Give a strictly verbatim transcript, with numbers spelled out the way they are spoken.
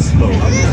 slow.